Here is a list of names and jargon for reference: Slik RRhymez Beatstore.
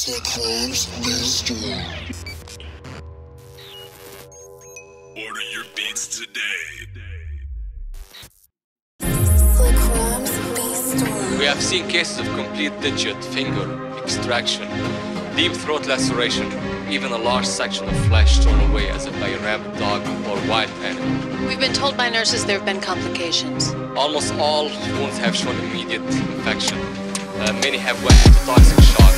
Slik RRhymez Beatstore. Order your beats today. Slik RRhymez Beatstore. We have seen cases of complete digit, finger extraction, deep throat laceration, even a large section of flesh torn away as if by a rabid dog or wild animal. We've been told by nurses there have been complications. Almost all wounds have shown immediate infection. Many have went into toxic shock.